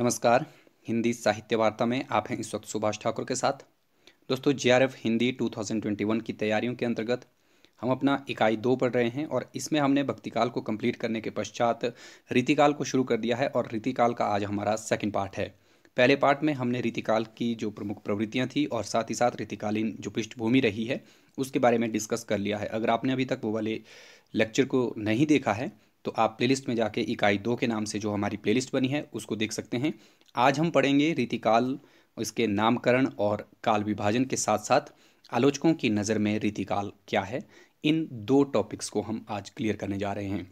नमस्कार। हिंदी साहित्य वार्ता में आप हैं इस वक्त सुभाष ठाकुर के साथ। दोस्तों, जेआरएफ हिंदी 2021 की तैयारियों के अंतर्गत हम अपना इकाई 2 पढ़ रहे हैं और इसमें हमने भक्तिकाल को कंप्लीट करने के पश्चात रीतिकाल को शुरू कर दिया है और रीतिकाल का आज हमारा सेकंड पार्ट है। पहले पार्ट में हमने रीतिकाल की जो प्रमुख प्रवृत्तियाँ थी और साथ ही साथ रीतिकालीन जो पृष्ठभूमि रही है उसके बारे में डिस्कस कर लिया है। अगर आपने अभी तक वो वाले लेक्चर को नहीं देखा है तो आप प्लेलिस्ट में जाके इकाई 2 के नाम से जो हमारी प्लेलिस्ट बनी है उसको देख सकते हैं। आज हम पढ़ेंगे रीतिकाल, इसके नामकरण और काल विभाजन के साथ साथ आलोचकों की नज़र में रीतिकाल क्या है। इन 2 टॉपिक्स को हम आज क्लियर करने जा रहे हैं।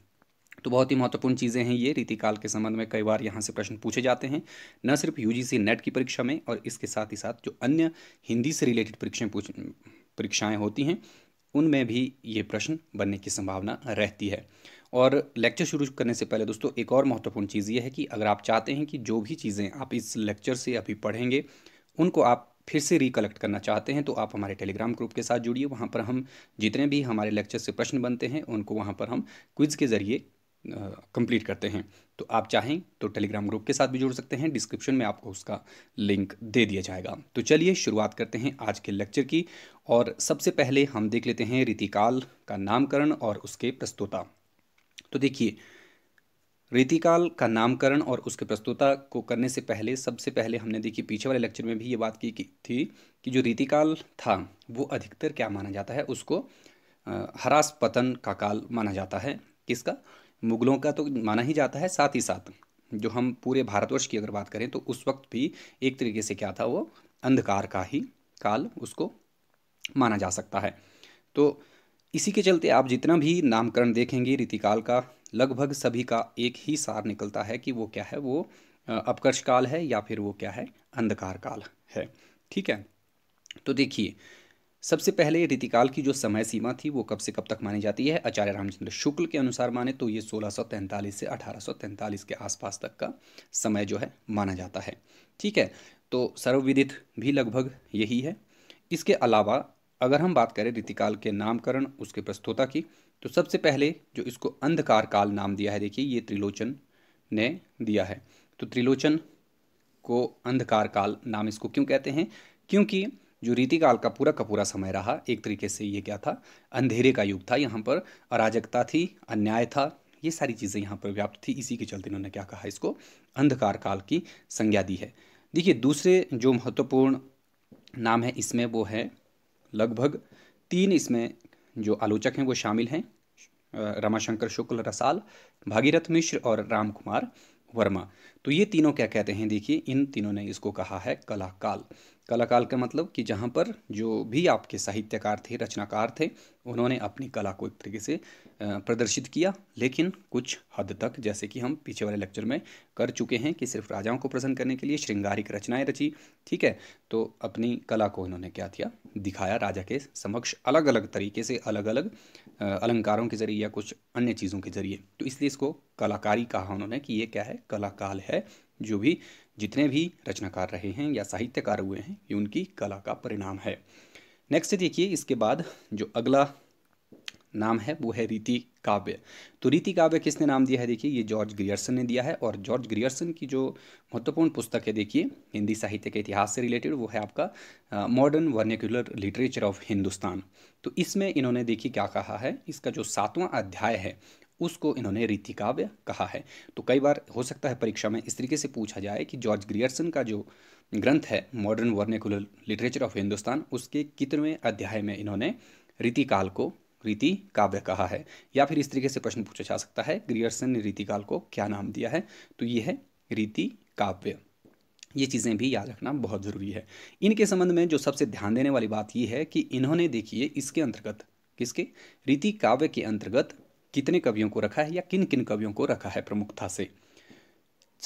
तो बहुत ही महत्वपूर्ण चीज़ें हैं ये। रीतिकाल के संबंध में कई बार यहाँ से प्रश्न पूछे जाते हैं, न सिर्फ यूजीसी नेट की परीक्षा में और इसके साथ ही साथ जो अन्य हिंदी से रिलेटेड परीक्षाएँ होती हैं उनमें भी ये प्रश्न बनने की संभावना रहती है। और लेक्चर शुरू करने से पहले दोस्तों एक और महत्वपूर्ण चीज़ ये है कि अगर आप चाहते हैं कि जो भी चीज़ें आप इस लेक्चर से अभी पढ़ेंगे उनको आप फिर से रिकलेक्ट करना चाहते हैं तो आप हमारे टेलीग्राम ग्रुप के साथ जुड़िए। वहाँ पर हम जितने भी हमारे लेक्चर से प्रश्न बनते हैं उनको वहाँ पर हम क्विज़ के ज़रिए कंप्लीट करते हैं। तो आप चाहें तो टेलीग्राम ग्रुप के साथ भी जुड़ सकते हैं, डिस्क्रिप्शन में आपको उसका लिंक दे दिया जाएगा। तो चलिए शुरुआत करते हैं आज के लेक्चर की और सबसे पहले हम देख लेते हैं रीतिकाल का नामकरण और उसके प्रस्तोता। तो देखिए, रीतिकाल का नामकरण और उसके प्रस्तोता को करने से पहले सबसे पहले हमने देखी पीछे वाले लेक्चर में भी ये बात की थी कि जो रीतिकाल था वो अधिकतर क्या माना जाता है, उसको हरास पतन का काल माना जाता है। किसका? मुगलों का तो माना ही जाता है, साथ ही साथ जो हम पूरे भारतवर्ष की अगर बात करें तो उस वक्त भी एक तरीके से क्या था, वो अंधकार का ही काल उसको माना जा सकता है। तो इसी के चलते आप जितना भी नामकरण देखेंगे रीतिकाल का लगभग सभी का एक ही सार निकलता है कि वो क्या है, वो अपकर्ष काल है या फिर वो क्या है, अंधकार काल है। ठीक है, तो देखिए सबसे पहले रीतिकाल की जो समय सीमा थी वो कब से कब तक मानी जाती है। आचार्य रामचंद्र शुक्ल के अनुसार माने तो ये 1643 से 1843 के आसपास तक का समय जो है माना जाता है। ठीक है, तो सर्वविदित भी लगभग यही है। इसके अलावा अगर हम बात करें रीतिकाल के नामकरण उसके प्रस्तोता की तो सबसे पहले जो इसको अंधकार काल नाम दिया है, देखिए ये त्रिलोचन ने दिया है। तो त्रिलोचन को अंधकार काल नाम इसको क्यों कहते हैं? क्योंकि जो रीतिकाल का पूरा समय रहा एक तरीके से ये क्या था, अंधेरे का युग था। यहाँ पर अराजकता थी, अन्याय था, ये सारी चीज़ें यहाँ पर व्याप्त थी। इसी के चलते इन्होंने क्या कहा, इसको अंधकार काल की संज्ञा दी है। देखिए दूसरे जो महत्वपूर्ण नाम है इसमें वो है लगभग 3, इसमें जो आलोचक हैं वो शामिल हैं, रमाशंकर शुक्ल रसाल, भागीरथ मिश्र और रामकुमार वर्मा। तो ये तीनों क्या कहते हैं, देखिए इन तीनों ने इसको कहा है कलाकाल। कलाकाल का मतलब कि जहाँ पर जो भी आपके साहित्यकार थे, रचनाकार थे, उन्होंने अपनी कला को एक तरीके से प्रदर्शित किया, लेकिन कुछ हद तक, जैसे कि हम पीछे वाले लेक्चर में कर चुके हैं कि सिर्फ राजाओं को प्रसन्न करने के लिए श्रृंगारिक रचनाएं रची। ठीक है, तो अपनी कला को उन्होंने क्या किया, दिखाया राजा के समक्ष अलग अलग तरीके से, अलग अलग अलंकारों के जरिए या कुछ अन्य चीज़ों के जरिए। तो इसलिए इसको कलाकारी कहा उन्होंने कि ये क्या है, कलाकाल है। जो भी जितने भी रचनाकार रहे हैं या साहित्यकार हुए हैं ये उनकी कला का परिणाम है। नेक्स्ट देखिए, इसके बाद जो अगला नाम है वो है रीति काव्य। तो रीति काव्य किसने नाम दिया है, देखिए ये जॉर्ज ग्रियर्सन ने दिया है। और जॉर्ज ग्रियर्सन की जो महत्वपूर्ण पुस्तक है देखिए हिंदी साहित्य के इतिहास से रिलेटेड, वो है आपका modern vernacular literature of Hindustan. तो इसमें इन्होंने देखिए क्या कहा है, इसका जो 7वां अध्याय है उसको इन्होंने रीति काव्य कहा है। तो कई बार हो सकता है परीक्षा में इस तरीके से पूछा जाए कि जॉर्ज ग्रियर्सन का जो ग्रंथ है modern vernacular literature of Hindustan उसके कितने अध्याय में इन्होंने रीतिकाल को रीति काव्य कहा है, या फिर इस तरीके से प्रश्न पूछा जा सकता है ग्रियर्सन ने रीतिकाल को क्या नाम दिया है। तो ये है रीति काव्य। ये चीज़ें भी याद रखना बहुत ज़रूरी है। इनके संबंध में जो सबसे ध्यान देने वाली बात यह है कि इन्होंने देखिए इसके अंतर्गत, किसके, रीति काव्य के अंतर्गत कितने कवियों को रखा है या किन किन कवियों को रखा है प्रमुखता से।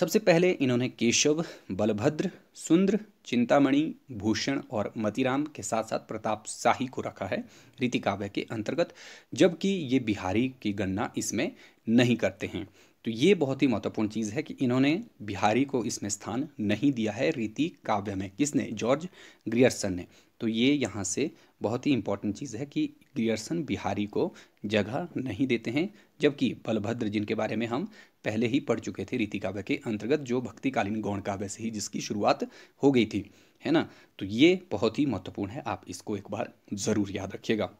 सबसे पहले इन्होंने केशव, बलभद्र, सुंदर, चिंतामणि, भूषण और मतीराम के साथ साथ प्रताप शाही को रखा है रीति काव्य के अंतर्गत, जबकि ये बिहारी की गणना इसमें नहीं करते हैं। तो ये बहुत ही महत्वपूर्ण चीज़ है कि इन्होंने बिहारी को इसमें स्थान नहीं दिया है रीति काव्य में। किसने? जॉर्ज ग्रियर्सन ने। तो ये यहाँ से बहुत ही इम्पॉर्टेंट चीज़ है कि ग्रियर्सन बिहारी को जगह नहीं देते हैं, जबकि बलभद्र, जिनके बारे में हम पहले ही पढ़ चुके थे रीति काव्य के अंतर्गत, जो भक्तिकालीन गौण काव्य से ही जिसकी शुरुआत हो गई थी, है ना। तो ये बहुत ही महत्वपूर्ण है, आप इसको एक बार ज़रूर याद रखिएगा।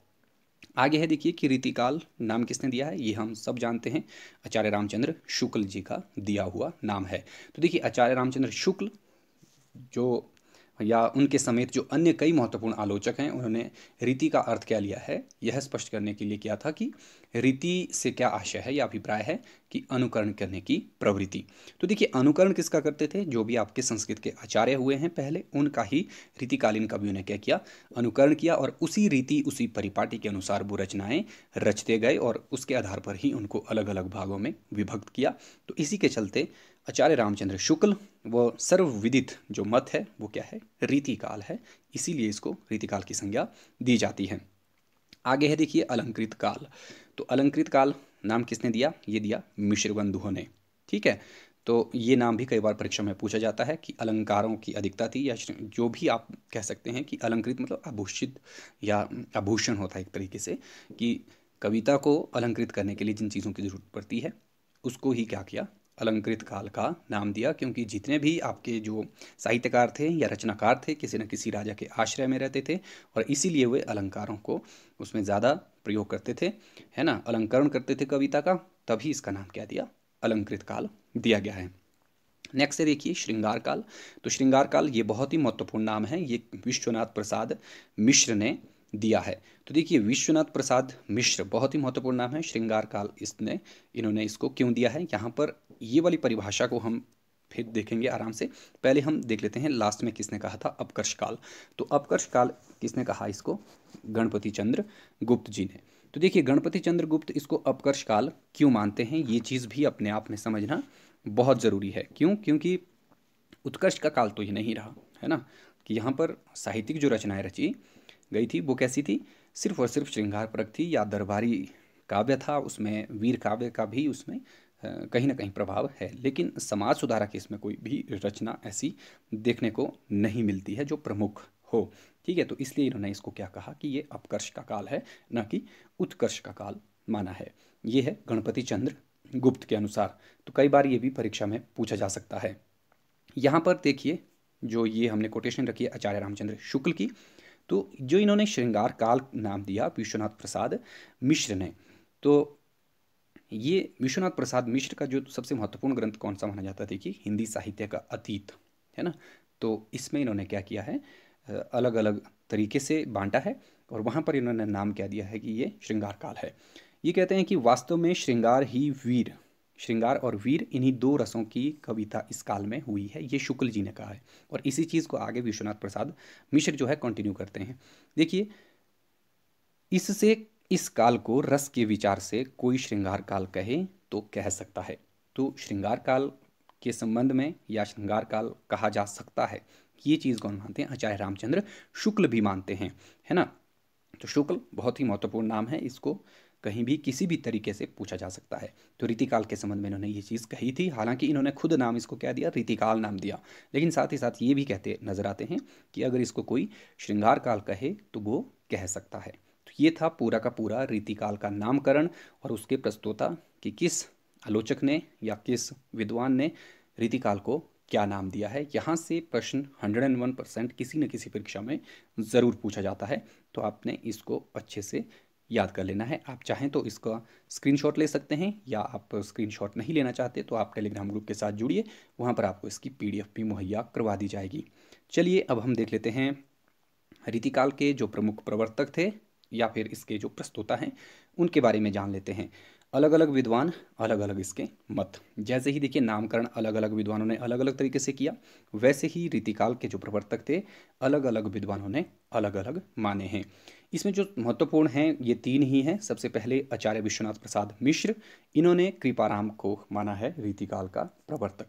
आगे है देखिए कि रीतिकाल नाम किसने दिया है, ये हम सब जानते हैं, आचार्य रामचंद्र शुक्ल जी का दिया हुआ नाम है। तो देखिए आचार्य रामचंद्र शुक्ल जो या उनके समेत जो अन्य कई महत्वपूर्ण आलोचक हैं, उन्होंने रीति का अर्थ क्या लिया है यह स्पष्ट करने के लिए किया था कि रीति से क्या आशय है या अभिप्राय है कि अनुकरण करने की प्रवृत्ति। तो देखिए अनुकरण किसका करते थे, जो भी आपके संस्कृत के आचार्य हुए हैं पहले, उनका ही रीतिकालीन कवियों ने क्या किया, अनुकरण किया और उसी रीति उसी परिपाटी के अनुसार वो रचनाएँ रचते गए और उसके आधार पर ही उनको अलग अलग भागों में विभक्त किया। तो इसी के चलते आचार्य रामचंद्र शुक्ल वो सर्वविदित जो मत है वो क्या है, रीतिकाल है, इसीलिए इसको रीतिकाल की संज्ञा दी जाती है। आगे है देखिए अलंकृत काल। तो अलंकृत काल नाम किसने दिया, ये दिया मिश्रबंधुओं ने, ठीक है। तो ये नाम भी कई बार परीक्षा में पूछा जाता है कि अलंकारों की अधिकता थी या जो भी आप कह सकते हैं कि अलंकृत मतलब आभूषित या आभूषण होता है एक तरीके से, कि कविता को अलंकृत करने के लिए जिन चीज़ों की जरूरत पड़ती है उसको ही क्या किया, अलंकृत काल का नाम दिया। क्योंकि जितने भी आपके जो साहित्यकार थे या रचनाकार थे किसी न किसी राजा के आश्रय में रहते थे और इसीलिए वे अलंकारों को उसमें ज़्यादा प्रयोग करते थे, है ना, अलंकरण करते थे कविता का, तभी इसका नाम क्या दिया, अलंकृत काल दिया गया है। नेक्स्ट है देखिए श्रृंगार काल। तो श्रृंगार काल ये बहुत ही महत्वपूर्ण नाम है, ये विश्वनाथ प्रसाद मिश्र ने दिया है। तो देखिए विश्वनाथ प्रसाद मिश्र बहुत ही महत्वपूर्ण नाम है, श्रृंगार काल इन्होंने इसको क्यों दिया है, यहाँ पर ये वाली परिभाषा को हम फिर देखेंगे आराम से, पहले हम देख लेते हैं लास्ट में किसने कहा था अपकर्ष काल। तो अपकर्ष काल किसने कहा इसको, गणपति चंद्र गुप्त जी ने। तो देखिए गणपति चंद्र गुप्त इसको अपकर्ष काल क्यों मानते हैं, ये चीज़ भी अपने आप में समझना बहुत ज़रूरी है। क्यों, क्योंकि उत्कर्ष का काल तो ये नहीं रहा, है ना, कि यहाँ पर साहित्यिक जो रचनाएँ रची गई थी वो कैसी थी, सिर्फ और सिर्फ श्रृंगारपरक थी या दरबारी काव्य था, उसमें वीर काव्य का भी उसमें कहीं ना कहीं प्रभाव है, लेकिन समाज सुधारक इसमें कोई भी रचना ऐसी देखने को नहीं मिलती है जो प्रमुख हो, ठीक है। तो इसलिए इन्होंने इसको क्या कहा कि ये अपकर्ष का काल है, ना कि उत्कर्ष का काल माना है। ये है गणपति चंद्र गुप्त के अनुसार। तो कई बार ये भी परीक्षा में पूछा जा सकता है। यहाँ पर देखिए जो ये हमने कोटेशन रखी है आचार्य रामचंद्र शुक्ल की, तो जो इन्होंने श्रृंगार काल नाम दिया विश्वनाथ प्रसाद मिश्र ने, तो ये विश्वनाथ प्रसाद मिश्र का जो सबसे महत्वपूर्ण ग्रंथ कौन सा माना जाता है, देखिए हिंदी साहित्य का अतीत, है ना। तो इसमें इन्होंने क्या किया है, अलग अलग तरीके से बांटा है और वहाँ पर इन्होंने नाम क्या दिया है कि ये श्रृंगार काल है। ये कहते हैं कि वास्तव में श्रृंगार ही वीर, श्रृंगार और वीर इन्हीं दो रसों की कविता इस काल में हुई है, ये शुक्ल जी ने कहा है और इसी चीज़ को आगे विश्वनाथ प्रसाद मिश्र जो है कंटिन्यू करते हैं। देखिए इससे इस काल को रस के विचार से कोई श्रृंगार काल कहे तो कह सकता है। तो श्रृंगार काल के संबंध में या श्रृंगार काल कहा जा सकता है, ये चीज़ कौन मानते हैं, आचार्य रामचंद्र शुक्ल भी मानते हैं, है ना। तो शुक्ल बहुत ही महत्वपूर्ण नाम है, इसको कहीं भी किसी भी तरीके से पूछा जा सकता है। तो रीतिकाल के संबंध में इन्होंने ये चीज़ कही थी, हालांकि इन्होंने खुद नाम इसको क्या दिया, रीतिकाल नाम दिया, लेकिन साथ ही साथ ये भी कहते नजर आते हैं कि अगर इसको कोई श्रृंगार काल कहे तो वो कह सकता है। तो ये था पूरा का पूरा रीतिकाल का नामकरण और उसके प्रस्तोता कि किस आलोचक ने या किस विद्वान ने रीतिकाल को क्या नाम दिया है। यहाँ से प्रश्न 101% किसी न किसी परीक्षा में ज़रूर पूछा जाता है, तो आपने इसको अच्छे से याद कर लेना है। आप चाहें तो इसका स्क्रीनशॉट ले सकते हैं, या आप स्क्रीनशॉट नहीं लेना चाहते तो आप टेलीग्राम ग्रुप के साथ जुड़िए, वहाँ पर आपको इसकी PDF भी मुहैया करवा दी जाएगी। चलिए अब हम देख लेते हैं रीतिकाल के जो प्रमुख प्रवर्तक थे या फिर इसके जो प्रस्तोता हैं उनके बारे में जान लेते हैं। अलग अलग विद्वान, अलग अलग इसके मत। जैसे ही देखिए नामकरण अलग अलग विद्वानों ने अलग अलग तरीके से किया, वैसे ही रीतिकाल के जो प्रवर्तक थे अलग अलग विद्वानों ने अलग अलग माने हैं। इसमें जो महत्वपूर्ण हैं ये तीन ही हैं। सबसे पहले आचार्य विश्वनाथ प्रसाद मिश्र, इन्होंने कृपाराम को माना है रीतिकाल का प्रवर्तक।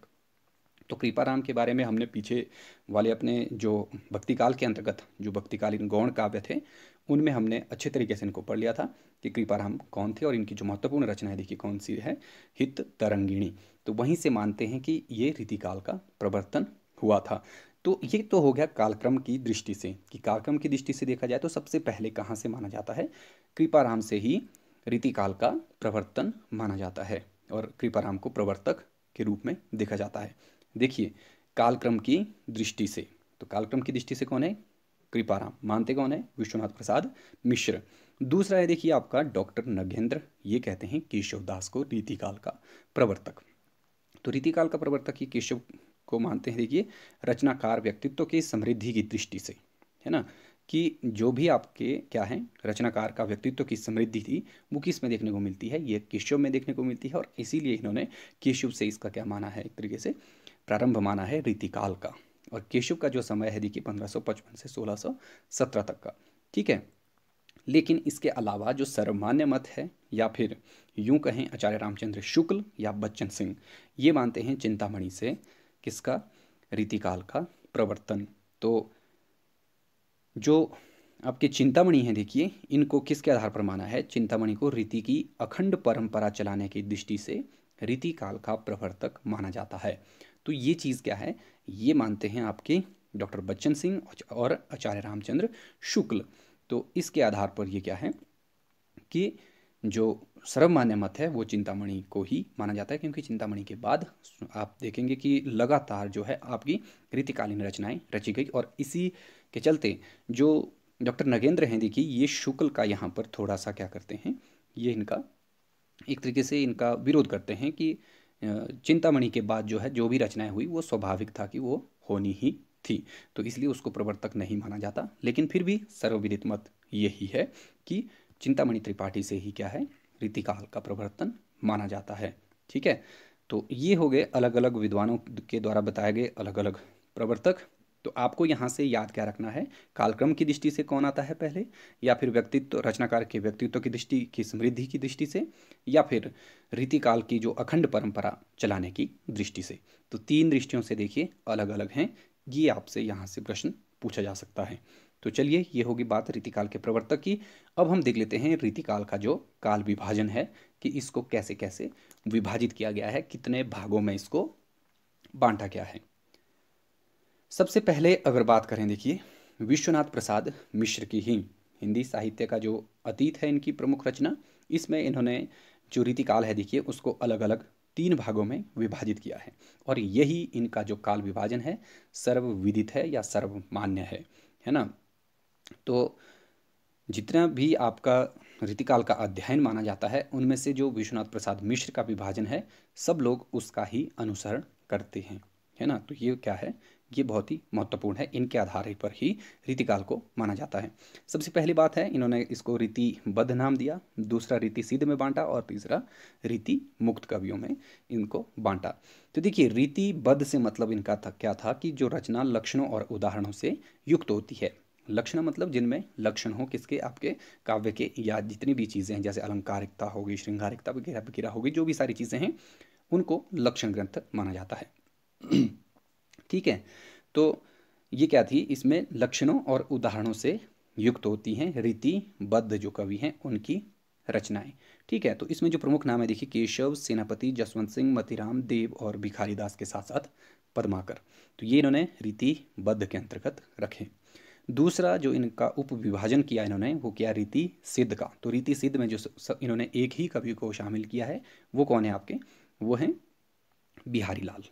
तो कृपाराम के बारे में हमने पीछे वाले अपने जो भक्तिकाल के अंतर्गत जो भक्तिकालीन गौण काव्य थे उनमें हमने अच्छे तरीके से इनको पढ़ लिया था कि कृपाराम कौन थे और इनकी जो महत्वपूर्ण रचना है देखिए कौन सी है, हित तरंगिणी। तो वहीं से मानते हैं कि ये रीतिकाल का प्रवर्तन हुआ था। तो ये तो हो गया कालक्रम की दृष्टि से, कि कालक्रम की दृष्टि से देखा जाए तो सबसे पहले कहाँ से माना जाता है, कृपाराम से ही रीतिकाल का प्रवर्तन माना जाता है। और कृपाराम को प्रवर्तक के रूप में देखा जाता है। देखिए कालक्रम की दृष्टि से, तो कालक्रम की दृष्टि से कौन है? कृपाराम। मानते कौन है? विश्वनाथ प्रसाद मिश्र। दूसरा है देखिए आपका डॉक्टर नगेंद्र, ये कहते हैं केशव दास को रीतिकाल का प्रवर्तक। तो रीतिकाल का प्रवर्तक ये केशव को मानते हैं। देखिए रचनाकार व्यक्तित्व की समृद्धि की दृष्टि से, है ना, कि जो भी आपके क्या हैं रचनाकार का व्यक्तित्व की समृद्धि थी वो किस में देखने को मिलती है? ये केशव में देखने को मिलती है, और इसीलिए इन्होंने केशव से इसका क्या माना है, एक तरीके से प्रारंभ माना है रीतिकाल का। और केशव का जो समय है देखिए 1555 से 1617 तक का, ठीक है। लेकिन इसके अलावा जो सर्वमान्य मत है, या फिर यूँ कहें आचार्य रामचंद्र शुक्ल या बच्चन सिंह, ये मानते हैं चिंतामणि से किसका? रीतिकाल का प्रवर्तन। तो जो आपके चिंतामणि हैं देखिए, इनको किसके आधार पर माना है? चिंतामणि को रीति की अखंड परंपरा चलाने की दृष्टि से रीतिकाल का प्रवर्तक माना जाता है। तो ये चीज़ क्या है, ये मानते हैं आपके डॉक्टर बच्चन सिंह और आचार्य रामचंद्र शुक्ल। तो इसके आधार पर ये क्या है कि जो सर्वमान्य मत है वो चिंतामणि को ही माना जाता है, क्योंकि चिंतामणि के बाद आप देखेंगे कि लगातार जो है आपकी रीतिकालीन रचनाएं रची गई, और इसी के चलते जो डॉक्टर नगेंद्र हैं देखिए, ये शुक्ल का यहाँ पर थोड़ा सा क्या करते हैं, ये इनका एक तरीके से इनका विरोध करते हैं कि चिंतामणि के बाद जो है जो भी रचनाएं हुई वो स्वाभाविक था कि वो होनी ही थी, तो इसलिए उसको प्रवर्तक नहीं माना जाता। लेकिन फिर भी सर्वविदित मत यही है कि चिंतामणि त्रिपाठी से ही क्या है रीतिकाल का प्रवर्तन माना जाता है, ठीक है। तो ये हो गए अलग अलग विद्वानों के द्वारा बताए गए अलग अलग प्रवर्तक। तो आपको यहाँ से याद क्या रखना है, कालक्रम की दृष्टि से कौन आता है पहले, या फिर व्यक्तित्व रचनाकार के व्यक्तित्व की दृष्टि की समृद्धि की दृष्टि से, या फिर रीतिकाल की जो अखंड परंपरा चलाने की दृष्टि से। तो तीन दृष्टियों से देखिए अलग अलग हैं, ये आपसे यहाँ से प्रश्न पूछा जा सकता है। तो चलिए ये होगी बात रीतिकाल के प्रवर्तक की। अब हम देख लेते हैं रीतिकाल का जो काल विभाजन है कि इसको कैसे कैसे विभाजित किया गया है, कितने भागों में इसको बांटा गया है। सबसे पहले अगर बात करें देखिए विश्वनाथ प्रसाद मिश्र की ही, हिंदी साहित्य का जो अतीत है इनकी प्रमुख रचना, इसमें इन्होंने जो रीतिकाल है देखिए उसको अलग अलग तीन भागों में विभाजित किया है, और यही इनका जो काल विभाजन है सर्वविदित है या सर्वमान्य है ना। तो जितना भी आपका रीतिकाल का अध्ययन माना जाता है उनमें से जो विश्वनाथ प्रसाद मिश्र का विभाजन है सब लोग उसका ही अनुसरण करते हैं, है ना। तो ये क्या है, ये बहुत ही महत्वपूर्ण है, इनके आधार पर ही रीतिकाल को माना जाता है। सबसे पहली बात है इन्होंने इसको रीतिबद्ध नाम दिया, दूसरा रीति सिद्ध में बांटा, और तीसरा रीति मुक्त कवियों में इनको बांटा। तो देखिए रीतिबद्ध से मतलब इनका था क्या था कि जो रचना लक्षणों और उदाहरणों से युक्त होती है। लक्षण मतलब जिनमें लक्षण हो किसके, आपके काव्य के, या जितनी भी चीज़ें हैं जैसे अलंकारिकता होगी, श्रृंगारिकता वगैरह वगैरह होगी, जो भी सारी चीज़ें हैं उनको लक्षण ग्रंथ माना जाता है, ठीक है। तो ये क्या थी, इसमें लक्षणों और उदाहरणों से युक्त होती हैं रीतिबद्ध जो कवि हैं उनकी रचनाएं, ठीक है। तो इसमें जो प्रमुख नाम है देखिए केशव, सेनापति, जसवंत सिंह, मतीराम, देव और भिखारी दास के साथ साथ पद्माकर। तो ये इन्होंने रीतिबद्ध के अंतर्गत रखे। दूसरा जो इनका उप विभाजन किया इन्होंने वो किया रीति सिद्ध का। तो रीति सिद्ध में जो इन्होंने एक ही कवि को शामिल किया है वो कौन है आपके, वो हैं बिहारी लाल,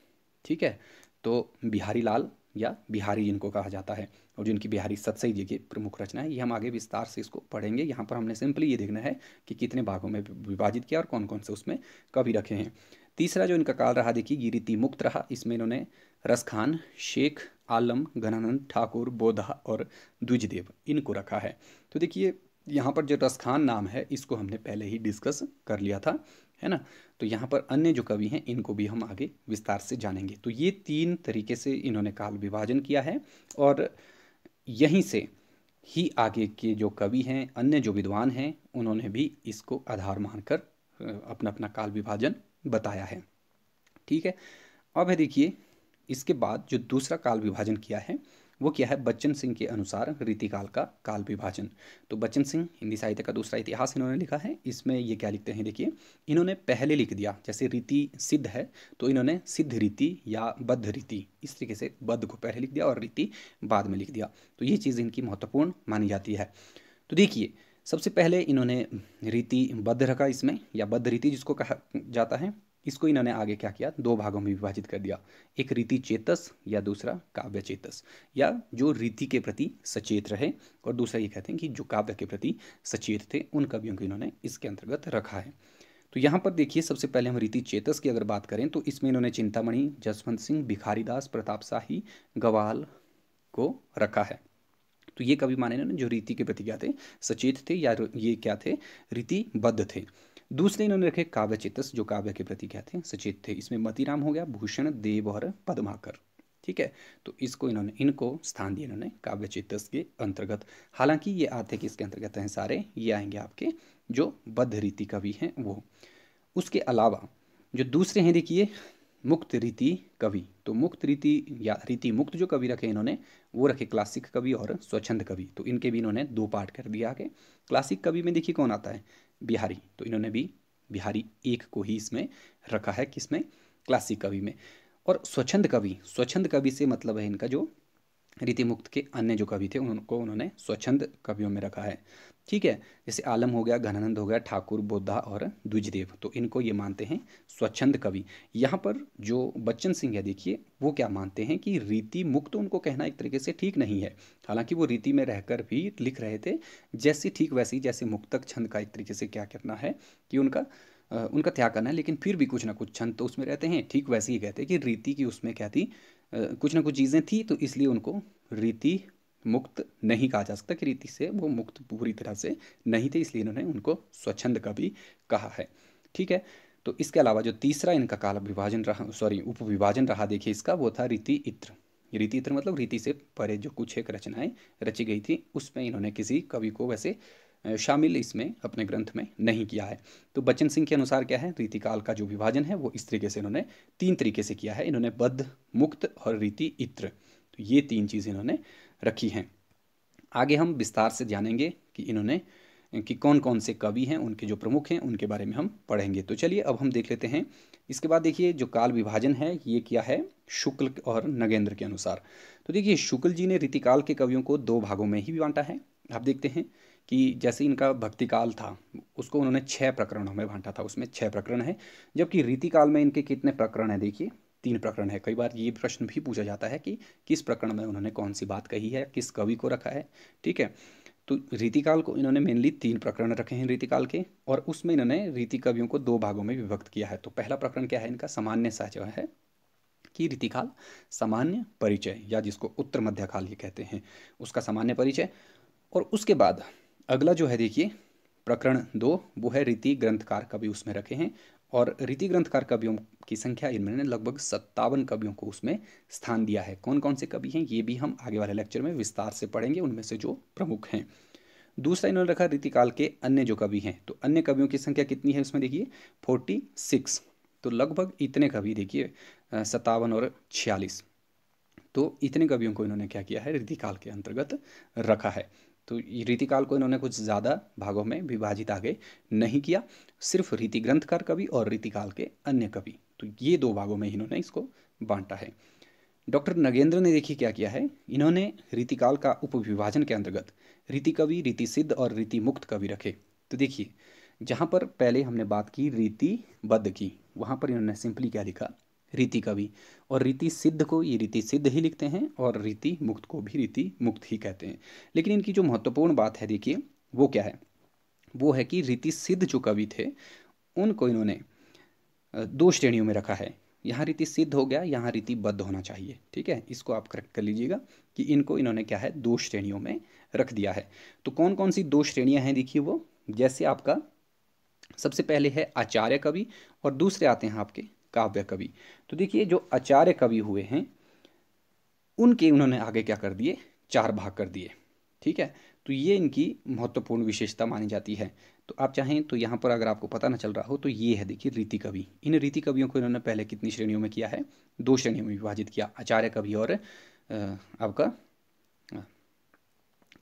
ठीक है। तो बिहारी लाल या बिहारी जिनको कहा जाता है, और जिनकी बिहारी सतसई जी की प्रमुख रचना है, ये हम आगे विस्तार से इसको पढ़ेंगे। यहाँ पर हमने सिंपली ये देखना है कि कितने भागों में विभाजित किया और कौन कौन से उसमें कवि रखे हैं। तीसरा जो इनका काल रहा देखिए ये रीति मुक्त रहा। इसमें इन्होंने रसखान, शेख आलम, घन आनंद, ठाकुर बोधा और दूजदेव इनको रखा है। तो देखिए यहाँ पर जो रसखान नाम है इसको हमने पहले ही डिस्कस कर लिया था, है ना। तो यहाँ पर अन्य जो कवि हैं इनको भी हम आगे विस्तार से जानेंगे। तो ये तीन तरीके से इन्होंने काल विभाजन किया है, और यहीं से ही आगे के जो कवि हैं, अन्य जो विद्वान हैं, उन्होंने भी इसको आधार मानकर अपना अपना काल विभाजन बताया है, ठीक है। अब है देखिए इसके बाद जो दूसरा काल विभाजन किया है वो क्या है, बच्चन सिंह के अनुसार रीतिकाल का काल विभाजन। तो बच्चन सिंह हिंदी साहित्य का दूसरा इतिहास इन्होंने लिखा है। इसमें ये क्या लिखते हैं देखिए, इन्होंने पहले लिख दिया जैसे रीति सिद्ध है तो इन्होंने सिद्ध रीति या बद्ध रीति, इस तरीके से बद्ध को पहले लिख दिया और रीति बाद में लिख दिया। तो ये चीज़ इनकी महत्वपूर्ण मानी जाती है। तो देखिए सबसे पहले इन्होंने रीतिबद्ध रखा इसमें, या बद्ध रीति जिसको कहा जाता है। इसको इन्होंने आगे क्या किया, दो भागों में विभाजित कर दिया, एक रीति चेतस या दूसरा काव्य चेतस, या जो रीति के प्रति सचेत रहे और दूसरा ये कहते हैं कि जो काव्य के प्रति सचेत थे उन कवियों को इन्होंने इसके अंतर्गत रखा है। तो यहाँ पर देखिए सबसे पहले हम रीति चेतस की अगर बात करें तो इसमें इन्होंने चिंतामणि, जसवंत सिंह, भिखारी दास, प्रताप शाही, गवाल को रखा है। तो ये कवि माने इन्होंने जो रीति के प्रति क्या थे, सचेत थे, या ये क्या थे, रीतिबद्ध थे। दूसरे इन्होंने रखे काव्य चेतस, जो काव्य के प्रति क्या थे, सचेत थे। इसमें मतीराम हो गया, भूषण, देव और पद्माकर, ठीक है। तो इसको इन्होंने, इनको स्थान दिया इन्होंने काव्य चेतस के अंतर्गत। हालांकि ये आते किसके अंतर्गत हैं सारे, ये आएंगे आपके जो बद्ध रीति कवि हैं वो। उसके अलावा जो दूसरे हैं देखिए मुक्त रीति कवि, तो मुक्त रीति या रीति मुक्त जो कवि रखे इन्होंने वो रखे क्लासिक कवि और स्वच्छंद कवि। तो इनके भी इन्होंने दो पार्ट कर दिया आगे। क्लासिक कवि में देखिए कौन आता है, बिहारी। तो इन्होंने भी बिहारी एक को ही इसमें रखा है, किसमें, क्लासिक कवि में। और स्वच्छंद कवि, स्वच्छंद कवि से मतलब है इनका जो रीति मुक्त के अन्य जो कवि थे उनको उन्होंने स्वच्छंद कवियों में रखा है, ठीक है। जैसे आलम हो गया, घन आनंद हो गया, ठाकुर बोधा और दूजदेव, तो इनको ये मानते हैं स्वच्छंद कवि। यहाँ पर जो बच्चन सिंह है देखिए वो क्या मानते हैं कि रीति मुक्त उनको कहना एक तरीके से ठीक नहीं है, हालांकि वो रीति में रहकर भी लिख रहे थे, जैसे ठीक वैसे ही जैसे मुक्तक छंद का एक तरीके से क्या करना है कि उनका त्याग करना है, लेकिन फिर भी कुछ ना कुछ छंद तो उसमें रहते हैं। ठीक वैसे ही कहते हैं कि रीति की उसमें क्या थी, कुछ ना कुछ चीज़ें थी, तो इसलिए उनको रीति मुक्त नहीं कहा जा सकता, कि रीति से वो मुक्त पूरी तरह से नहीं थे, इसलिए इन्होंने उनको स्वच्छंद कवि कहा है, ठीक है। तो इसके अलावा जो तीसरा इनका काल विभाजन रहा, सॉरी उपविभाजन रहा देखिए इसका, वो था रीति इत्र। रीति इत्र मतलब रीति से परे जो कुछ एक रचनाएं रची गई थी उसमें इन्होंने किसी कवि को वैसे शामिल इसमें अपने ग्रंथ में नहीं किया है। तो बच्चन सिंह के अनुसार क्या है, रीतिकाल का जो विभाजन है वो इस तरीके से इन्होंने तीन तरीके से किया है, इन्होंने बद्ध, मुक्त और रीति इत्र, तो ये तीन चीज़ें इन्होंने रखी हैं। आगे हम विस्तार से जानेंगे कि इन्होंने कि कौन कौन से कवि हैं, उनके जो प्रमुख हैं उनके बारे में हम पढ़ेंगे। तो चलिए अब हम देख लेते हैं। इसके बाद देखिए जो काल विभाजन है ये क्या है, शुक्ल और नगेंद्र के अनुसार। तो देखिए शुक्ल जी ने रीतिकाल के कवियों को दो भागों में ही बांटा है। आप देखते हैं कि जैसे इनका भक्तिकाल था उसको उन्होंने 6 प्रकरणों में बांटा था, उसमें 6 प्रकरण है, जबकि रीतिकाल में इनके कितने प्रकरण हैं देखिए 3 प्रकरण है। कई बार ये प्रश्न भी पूछा जाता है कि किस प्रकरण में उन्होंने कौन सी बात कही है, किस कवि को रखा है, ठीक है। तो रीतिकाल को इन्होंने मेनली 3 प्रकरण रखे हैं रीतिकाल के, और उसमें इन्होंने रीति कवियों को दो भागों में विभक्त किया है। तो पहला प्रकरण क्या है इनका, सामान्य साझा है कि रीतिकाल सामान्य परिचय या जिसको उत्तर मध्यकाल ये कहते हैं, उसका सामान्य परिचय। और उसके बाद अगला जो है देखिए प्रकरण 2 वो है रीति ग्रंथकार कवि, उसमें रखे हैं। और रीति ग्रंथकार कवियों की संख्या इन्होंने लगभग 57 कवियों को उसमें स्थान दिया है। कौन कौन से कवि हैं ये भी हम आगे वाले लेक्चर में विस्तार से पढ़ेंगे, उनमें से जो प्रमुख हैं। दूसरा इन्होंने रखा रीतिकाल के अन्य जो कवि हैं, तो अन्य कवियों की संख्या कितनी है उसमें देखिए 46, तो लगभग इतने कवि देखिए 57 और 46, तो इतने कवियों को इन्होंने क्या किया है रीतिकाल के अंतर्गत रखा है। तो रीतिकाल को इन्होंने कुछ ज़्यादा भागों में विभाजित आगे नहीं किया, सिर्फ रीति ग्रंथकार कवि और रीतिकाल के अन्य कवि, तो ये दो भागों में इन्होंने इसको बांटा है। डॉक्टर नगेंद्र ने देखिए क्या किया है, इन्होंने रीतिकाल का उपविभाजन के अंतर्गत रीति कवि, रीति सिद्ध और रीति मुक्त कवि रखे। तो देखिए जहाँ पर पहले हमने बात की रीतिबद्ध की, वहाँ पर इन्होंने सिंपली क्या लिखा, रीति कवि। और रीति सिद्ध को ये रीति सिद्ध ही लिखते हैं, और रीति मुक्त को भी रीति मुक्त ही कहते हैं। लेकिन इनकी जो महत्वपूर्ण बात है देखिए वो क्या है, वो है कि रीति सिद्ध जो कवि थे उनको इन्होंने दो श्रेणियों में रखा है। यहाँ रीति सिद्ध हो गया, यहाँ रीतिबद्ध होना चाहिए, ठीक है। इसको आप करेक्ट कर लीजिएगा कि इनको इन्होंने क्या है दो श्रेणियों में रख दिया है। तो कौन कौन सी दो श्रेणियाँ हैं देखिए वो, जैसे आपका सबसे पहले है आचार्य कवि और दूसरे आते हैं आपके काव्य कवि। तो देखिए जो आचार्य कवि हुए हैं उनके उन्होंने आगे क्या कर दिए 4 भाग कर दिए, ठीक है। तो ये इनकी महत्वपूर्ण विशेषता मानी जाती है। तो आप चाहें तो यहाँ पर अगर आपको पता ना चल रहा हो तो ये है देखिए रीति कवि। इन रीति कवियों को इन्होंने पहले कितनी श्रेणियों में किया है, 2 श्रेणियों में विभाजित किया, आचार्य कवि और आपका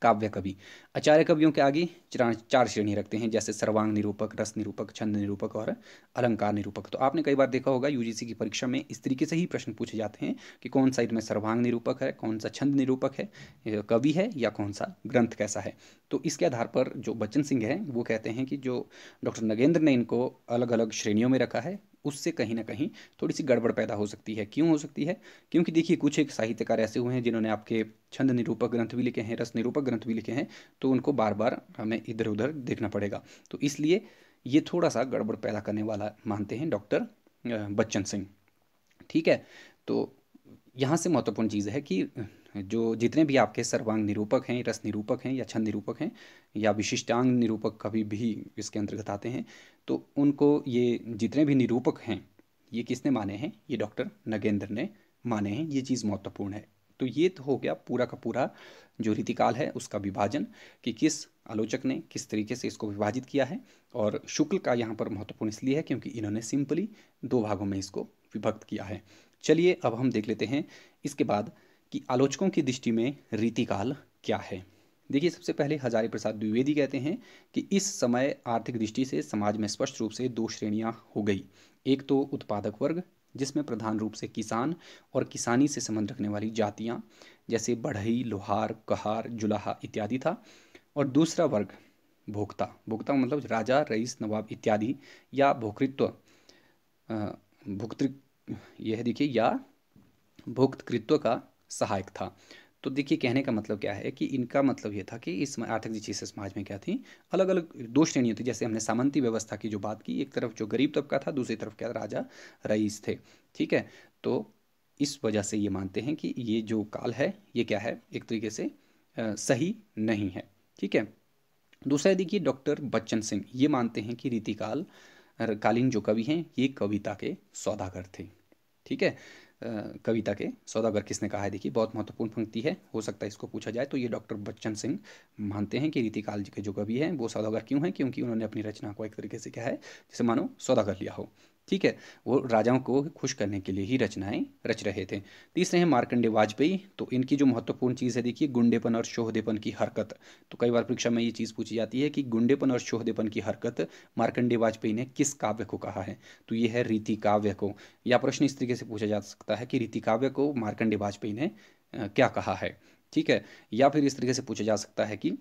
काव्य कवि। आचार्य कवियों के आगे 4 श्रेणी रखते हैं, जैसे सर्वांग निरूपक, रस निरूपक, छंद निरूपक और अलंकार निरूपक। तो आपने कई बार देखा होगा यूजीसी की परीक्षा में इस तरीके से ही प्रश्न पूछे जाते हैं कि कौन सा इनमें सर्वांग निरूपक है, कौन सा छंद निरूपक है, कवि है या कौन सा ग्रंथ कैसा है। तो इसके आधार पर जो बच्चन सिंह हैं वो कहते हैं कि जो डॉक्टर नगेंद्र ने इनको अलग अलग श्रेणियों में रखा है उससे कहीं ना कहीं थोड़ी सी गड़बड़ पैदा हो सकती है। क्यों हो सकती है? क्योंकि देखिए कुछ एक साहित्यकार ऐसे हुए हैं जिन्होंने आपके छंद निरूपक ग्रंथ भी लिखे हैं, रस निरूपक ग्रंथ भी लिखे हैं, तो उनको बार बार हमें इधर उधर देखना पड़ेगा, तो इसलिए ये थोड़ा सा गड़बड़ पैदा करने वाला मानते हैं डॉक्टर बच्चन सिंह। ठीक है, तो यहाँ से महत्वपूर्ण चीज़ है कि जो जितने भी आपके सर्वांग निरूपक हैं, रस निरूपक हैं या छंद निरूपक हैं या विशिष्टांग निरूपक कभी भी इसके अंतर्गत आते हैं, तो उनको ये जितने भी निरूपक हैं ये किसने माने हैं? ये डॉक्टर नगेंद्र ने माने हैं। ये चीज़ महत्वपूर्ण है। तो ये तो हो गया पूरा का पूरा जो रीतिकाल है उसका विभाजन कि किस आलोचक ने किस तरीके से इसको विभाजित किया है। और शुक्ल का यहाँ पर महत्वपूर्ण इसलिए है क्योंकि इन्होंने सिंपली दो भागों में इसको विभक्त किया है। चलिए अब हम देख लेते हैं इसके बाद कि आलोचकों की दृष्टि में रीतिकाल क्या है। देखिए सबसे पहले हजारी प्रसाद द्विवेदी कहते हैं कि इस समय आर्थिक दृष्टि से समाज में स्पष्ट रूप से दो श्रेणियां हो गई। एक तो उत्पादक वर्ग जिसमें प्रधान रूप से किसान और किसानी से संबंध रखने वाली जातियां जैसे बढ़ई, लोहार, कहार, जुलाहा इत्यादि था, और दूसरा वर्ग भोक्ता। भोक्ता मतलब राजा, रईस, नवाब इत्यादि या भोक्तृत्व का सहायक था। तो देखिए कहने का मतलब क्या है कि इनका मतलब यह था कि इसमें आर्थिक दृष्टि से समाज में क्या थी, अलग अलग दो श्रेणियाँ थी। जैसे हमने सामंती व्यवस्था की जो बात की, एक तरफ जो गरीब तबका था, दूसरी तरफ क्या राजा रईस थे। ठीक है, तो इस वजह से ये मानते हैं कि ये जो काल है ये क्या है, एक तरीके से सही नहीं है। ठीक है, दूसरा देखिए डॉक्टर बच्चन सिंह ये मानते हैं कि रीतिकाल कालीन जो कवि हैं ये कविता के सौदागर थे। ठीक है, कविता के सौदागर किसने कहा है? देखिए बहुत महत्वपूर्ण पंक्ति है, हो सकता है इसको पूछा जाए। तो ये डॉक्टर बच्चन सिंह मानते हैं कि रीतिकाल के जो कवि हैं वो सौदागर क्यों हैं? क्योंकि उन्होंने अपनी रचना को एक तरीके से क्या है, जैसे मानो सौदागर लिया हो। ठीक है, वो राजाओं को खुश करने के लिए ही रचनाएं रच रहे थे। तीसरे हैं मार्कंडे वाजपेयी। तो इनकी जो महत्वपूर्ण चीज़ है देखिए गुंडेपन और शोहदेपन की हरकत। तो कई बार परीक्षा में ये चीज़ पूछी जाती है कि गुंडेपन और शोहदेपन की हरकत मार्कंडे वाजपेयी ने किस काव्य को कहा है? तो ये है रीति काव्य को। या प्रश्न इस तरीके से पूछा जा सकता है कि रीति काव्य को मार्कंडे वाजपेयी ने क्या कहा है। ठीक है, या फिर इस तरीके से पूछा जा सकता है कि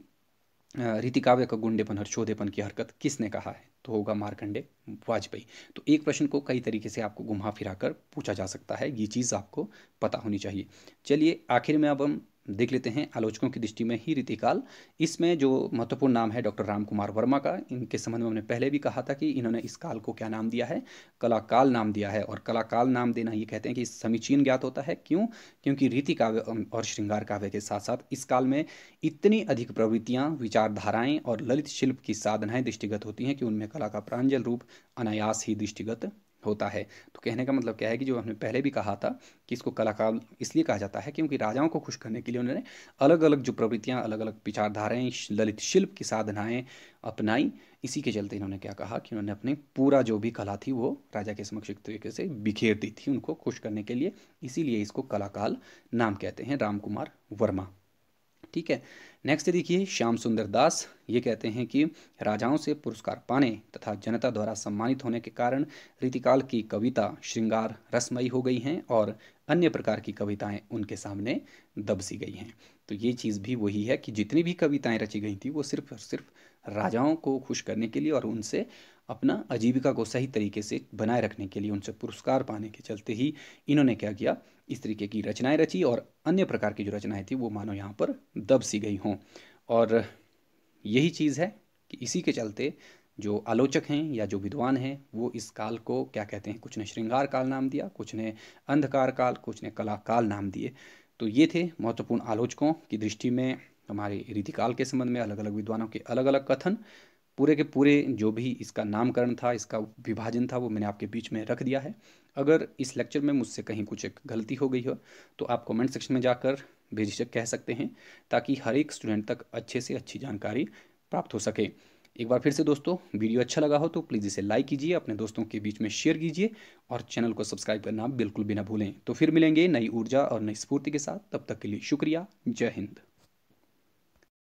रीतिकाव्य का गुंडेपन और शोधेपन की हरकत किसने कहा है? तो होगा मार्कंडे वाजपेयी। तो एक प्रश्न को कई तरीके से आपको घुमा फिरा कर पूछा जा सकता है, ये चीज़ आपको पता होनी चाहिए। चलिए आखिर में अब हम देख लेते हैं आलोचकों की दृष्टि में ही रीतिकाल। इसमें जो महत्वपूर्ण नाम है डॉक्टर रामकुमार वर्मा का, इनके संबंध में हमने पहले भी कहा था कि इन्होंने इस काल को क्या नाम दिया है, कलाकाल नाम दिया है। और कलाकाल नाम देना ये कहते हैं कि समीचीन ज्ञात होता है। क्यों? क्योंकि रीति काव्य और श्रृंगार काव्य के साथ साथ इस काल में इतनी अधिक प्रवृत्तियाँ, विचारधाराएँ और ललित शिल्प की साधनाएँ दृष्टिगत होती हैं कि उनमें कला का प्रांजल रूप अनायास ही दृष्टिगत होता है। तो कहने का मतलब क्या है कि जो हमने पहले भी कहा था कि इसको कलाकाल इसलिए कहा जाता है क्योंकि राजाओं को खुश करने के लिए उन्होंने अलग अलग जो प्रवृत्तियां, अलग अलग विचारधाराएं, ललित शिल्प की साधनाएं अपनाई। इसी के चलते इन्होंने क्या कहा कि उन्होंने अपने पूरा जो भी कला थी वो राजा के समक्ष एक तरीके से बिखेर दी थी उनको खुश करने के लिए। इसीलिए इसको कलाकाल नाम कहते हैं, रामकुमार वर्मा। ठीक है, नेक्स्ट देखिए श्याम सुंदर दास ये कहते हैं कि राजाओं से पुरस्कार पाने तथा जनता द्वारा सम्मानित होने के कारण रीतिकाल की कविता श्रृंगार रसमयी हो गई हैं और अन्य प्रकार की कविताएं उनके सामने दब सी गई हैं। तो ये चीज़ भी वही है कि जितनी भी कविताएं रची गई थी वो सिर्फ और सिर्फ राजाओं को खुश करने के लिए और उनसे अपना आजीविका को सही तरीके से बनाए रखने के लिए, उनसे पुरस्कार पाने के चलते ही इन्होंने क्या किया, इस तरीके की रचनाएं रची और अन्य प्रकार की जो रचनाएं थी वो मानो यहाँ पर दब सी गई हों। और यही चीज़ है कि इसी के चलते जो आलोचक हैं या जो विद्वान हैं वो इस काल को क्या कहते हैं, कुछ ने श्रृंगार काल नाम दिया, कुछ ने अंधकार काल, कुछ ने कला काल नाम दिए। तो ये थे महत्वपूर्ण आलोचकों की दृष्टि में हमारे रीतिकाल के संबंध में अलग अलग विद्वानों के अलग अलग कथन। पूरे के पूरे जो भी इसका नामकरण था, इसका विभाजन था, वो मैंने आपके बीच में रख दिया है। अगर इस लेक्चर में मुझसे कहीं कुछ एक गलती हो गई हो तो आप कमेंट सेक्शन में जाकर बेझिझक कह सकते हैं ताकि हर एक स्टूडेंट तक अच्छे से अच्छी जानकारी प्राप्त हो सके। एक बार फिर से दोस्तों, वीडियो अच्छा लगा हो तो प्लीज़ इसे लाइक कीजिए, अपने दोस्तों के बीच में शेयर कीजिए और चैनल को सब्सक्राइब करना बिल्कुल भी ना भूलें। तो फिर मिलेंगे नई ऊर्जा और नई स्फूर्ति के साथ, तब तक के लिए शुक्रिया। जय हिंद।